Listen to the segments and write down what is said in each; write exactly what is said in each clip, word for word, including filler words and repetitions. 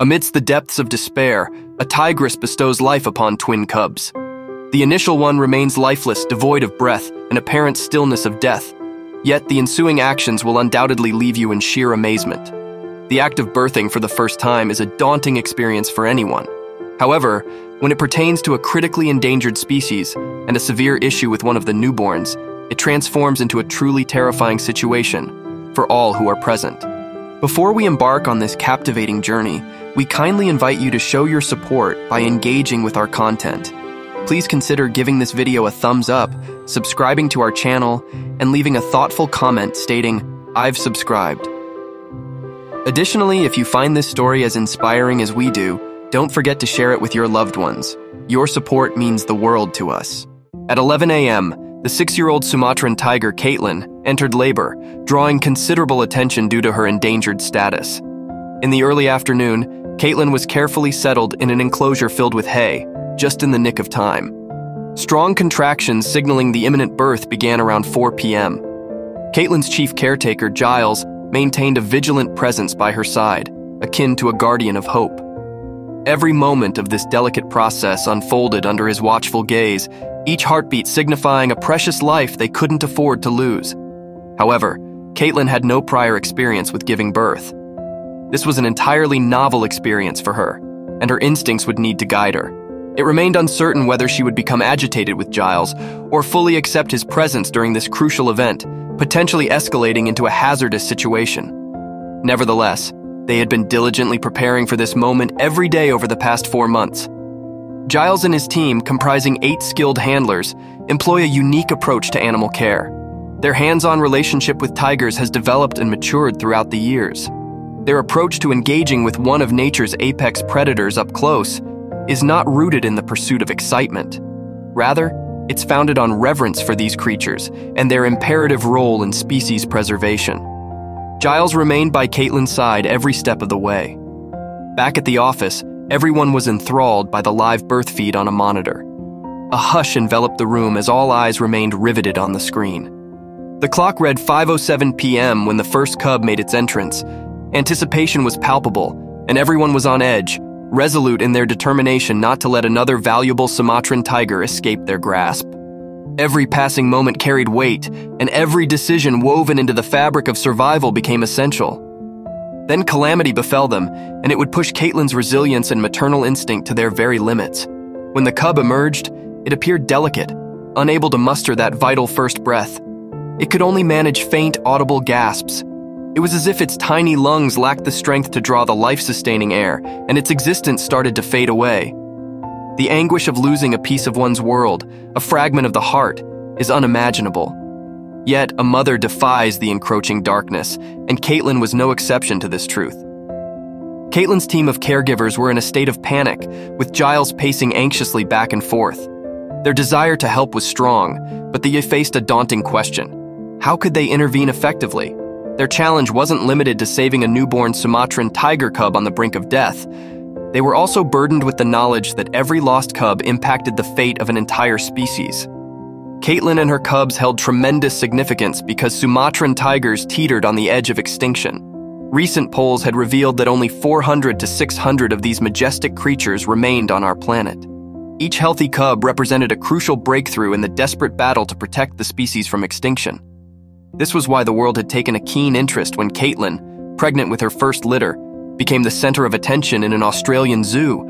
Amidst the depths of despair, a tigress bestows life upon twin cubs. The initial one remains lifeless, devoid of breath, an apparent stillness of death. Yet the ensuing actions will undoubtedly leave you in sheer amazement. The act of birthing for the first time is a daunting experience for anyone. However, when it pertains to a critically endangered species and a severe issue with one of the newborns, it transforms into a truly terrifying situation for all who are present. Before we embark on this captivating journey, we kindly invite you to show your support by engaging with our content. Please consider giving this video a thumbs up, subscribing to our channel, and leaving a thoughtful comment stating, "I've subscribed." Additionally, if you find this story as inspiring as we do, don't forget to share it with your loved ones. Your support means the world to us. At eleven A M, the six-year-old Sumatran tiger Caitlin entered labor, drawing considerable attention due to her endangered status. In the early afternoon, Caitlin was carefully settled in an enclosure filled with hay, just in the nick of time. Strong contractions signaling the imminent birth began around four P M Caitlin's chief caretaker, Giles, maintained a vigilant presence by her side, akin to a guardian of hope. Every moment of this delicate process unfolded under his watchful gaze, each heartbeat signifying a precious life they couldn't afford to lose. However, Caitlin had no prior experience with giving birth. This was an entirely novel experience for her, and her instincts would need to guide her. It remained uncertain whether she would become agitated with Giles or fully accept his presence during this crucial event, potentially escalating into a hazardous situation. Nevertheless, they had been diligently preparing for this moment every day over the past four months. Giles and his team, comprising eight skilled handlers, employ a unique approach to animal care. Their hands-on relationship with tigers has developed and matured throughout the years. Their approach to engaging with one of nature's apex predators up close is not rooted in the pursuit of excitement. Rather, it's founded on reverence for these creatures and their imperative role in species preservation. Giles remained by Caitlin's side every step of the way. Back at the office, everyone was enthralled by the live birth feed on a monitor. A hush enveloped the room as all eyes remained riveted on the screen. The clock read five oh seven P M when the first cub made its entrance. Anticipation was palpable, and everyone was on edge, resolute in their determination not to let another valuable Sumatran tiger escape their grasp. Every passing moment carried weight, and every decision woven into the fabric of survival became essential. Then calamity befell them, and it would push Caitlin's resilience and maternal instinct to their very limits. When the cub emerged, it appeared delicate, unable to muster that vital first breath. It could only manage faint, audible gasps. It was as if its tiny lungs lacked the strength to draw the life-sustaining air, and its existence started to fade away. The anguish of losing a piece of one's world, a fragment of the heart, is unimaginable. Yet, a mother defies the encroaching darkness, and Caitlin was no exception to this truth. Caitlin's team of caregivers were in a state of panic, with Giles pacing anxiously back and forth. Their desire to help was strong, but they faced a daunting question. How could they intervene effectively? Their challenge wasn't limited to saving a newborn Sumatran tiger cub on the brink of death. They were also burdened with the knowledge that every lost cub impacted the fate of an entire species. Caitlin and her cubs held tremendous significance because Sumatran tigers teetered on the edge of extinction. Recent polls had revealed that only four hundred to six hundred of these majestic creatures remained on our planet. Each healthy cub represented a crucial breakthrough in the desperate battle to protect the species from extinction. This was why the world had taken a keen interest when Caitlin, pregnant with her first litter, became the center of attention in an Australian zoo.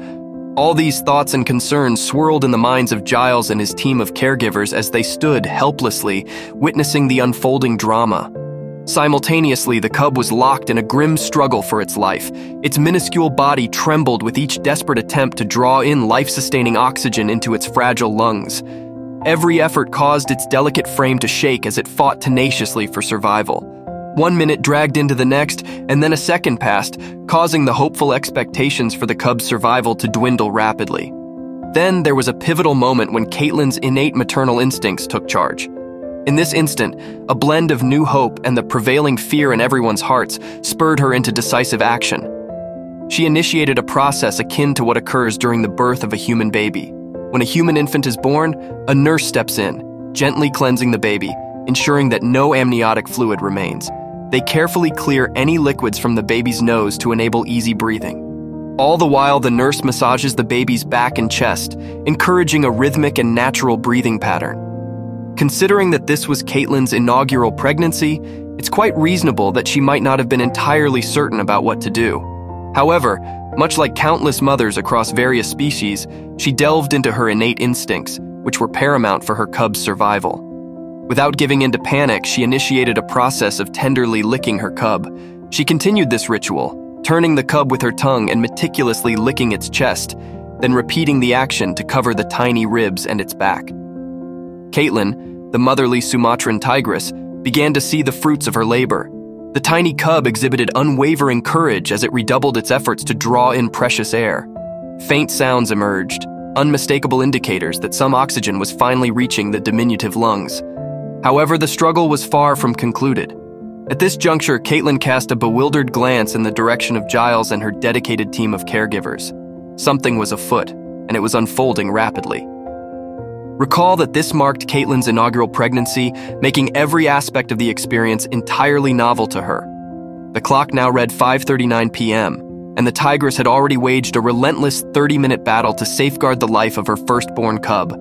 All these thoughts and concerns swirled in the minds of Giles and his team of caregivers as they stood helplessly, witnessing the unfolding drama. Simultaneously, the cub was locked in a grim struggle for its life. Its minuscule body trembled with each desperate attempt to draw in life-sustaining oxygen into its fragile lungs. Every effort caused its delicate frame to shake as it fought tenaciously for survival. One minute dragged into the next, and then a second passed, causing the hopeful expectations for the cub's survival to dwindle rapidly. Then there was a pivotal moment when Caitlin's innate maternal instincts took charge. In this instant, a blend of new hope and the prevailing fear in everyone's hearts spurred her into decisive action. She initiated a process akin to what occurs during the birth of a human baby. When a human infant is born, a nurse steps in, gently cleansing the baby, ensuring that no amniotic fluid remains. They carefully clear any liquids from the baby's nose to enable easy breathing. All the while, the nurse massages the baby's back and chest, encouraging a rhythmic and natural breathing pattern. Considering that this was Caitlin's inaugural pregnancy, it's quite reasonable that she might not have been entirely certain about what to do. However, much like countless mothers across various species, she delved into her innate instincts, which were paramount for her cub's survival. Without giving in to panic, she initiated a process of tenderly licking her cub. She continued this ritual, turning the cub with her tongue and meticulously licking its chest, then repeating the action to cover the tiny ribs and its back. Caitlin, the motherly Sumatran tigress, began to see the fruits of her labor. The tiny cub exhibited unwavering courage as it redoubled its efforts to draw in precious air. Faint sounds emerged, unmistakable indicators that some oxygen was finally reaching the diminutive lungs. However, the struggle was far from concluded. At this juncture, Caitlin cast a bewildered glance in the direction of Giles and her dedicated team of caregivers. Something was afoot, and it was unfolding rapidly. Recall that this marked Caitlin's inaugural pregnancy, making every aspect of the experience entirely novel to her. The clock now read five thirty-nine p m, and the tigress had already waged a relentless thirty-minute battle to safeguard the life of her firstborn cub.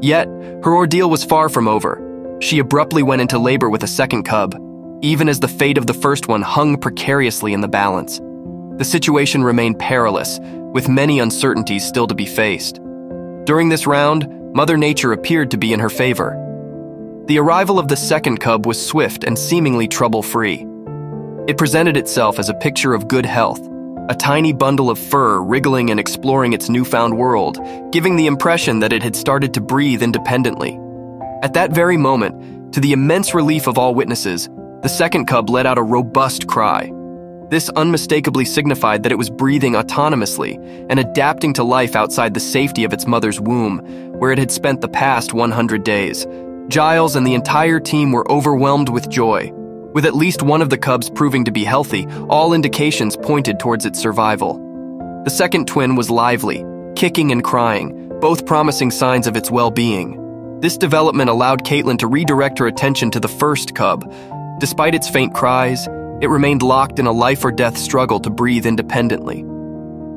Yet, her ordeal was far from over. She abruptly went into labor with a second cub, even as the fate of the first one hung precariously in the balance. The situation remained perilous, with many uncertainties still to be faced. During this round, Mother Nature appeared to be in her favor. The arrival of the second cub was swift and seemingly trouble-free. It presented itself as a picture of good health, a tiny bundle of fur wriggling and exploring its newfound world, giving the impression that it had started to breathe independently. At that very moment, to the immense relief of all witnesses, the second cub let out a robust cry. This unmistakably signified that it was breathing autonomously and adapting to life outside the safety of its mother's womb, where it had spent the past one hundred days. Giles and the entire team were overwhelmed with joy. With at least one of the cubs proving to be healthy, all indications pointed towards its survival. The second twin was lively, kicking and crying, both promising signs of its well-being. This development allowed Caitlin to redirect her attention to the first cub. Despite its faint cries, it remained locked in a life-or-death struggle to breathe independently.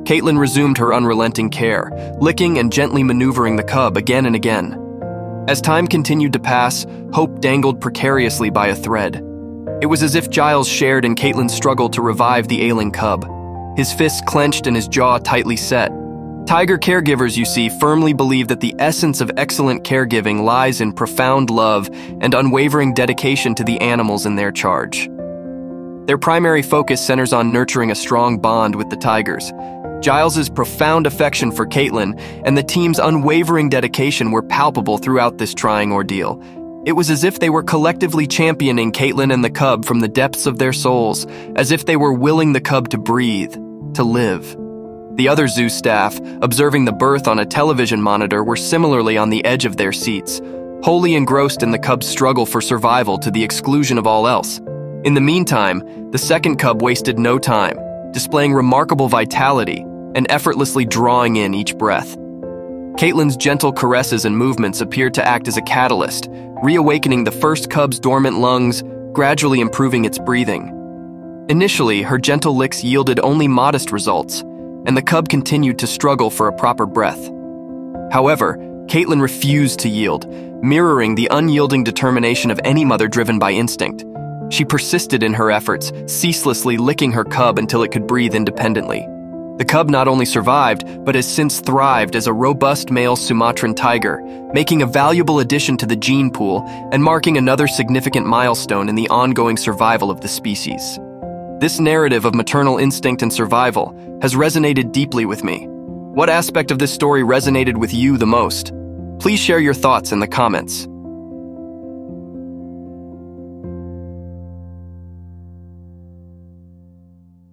Caitlin resumed her unrelenting care, licking and gently maneuvering the cub again and again. As time continued to pass, hope dangled precariously by a thread. It was as if Giles shared in Caitlin's struggle to revive the ailing cub, his fists clenched and his jaw tightly set. Tiger caregivers, you see, firmly believe that the essence of excellent caregiving lies in profound love and unwavering dedication to the animals in their charge. Their primary focus centers on nurturing a strong bond with the tigers. Giles's profound affection for Caitlin and the team's unwavering dedication were palpable throughout this trying ordeal. It was as if they were collectively championing Caitlin and the cub from the depths of their souls, as if they were willing the cub to breathe, to live. The other zoo staff, observing the birth on a television monitor, were similarly on the edge of their seats, wholly engrossed in the cub's struggle for survival to the exclusion of all else. In the meantime, the second cub wasted no time, displaying remarkable vitality and effortlessly drawing in each breath. Caitlin's gentle caresses and movements appeared to act as a catalyst, reawakening the first cub's dormant lungs, gradually improving its breathing. Initially, her gentle licks yielded only modest results, and the cub continued to struggle for a proper breath. However, Caitlin refused to yield, mirroring the unyielding determination of any mother driven by instinct. She persisted in her efforts, ceaselessly licking her cub until it could breathe independently. The cub not only survived, but has since thrived as a robust male Sumatran tiger, making a valuable addition to the gene pool and marking another significant milestone in the ongoing survival of the species. This narrative of maternal instinct and survival has resonated deeply with me. What aspect of this story resonated with you the most? Please share your thoughts in the comments.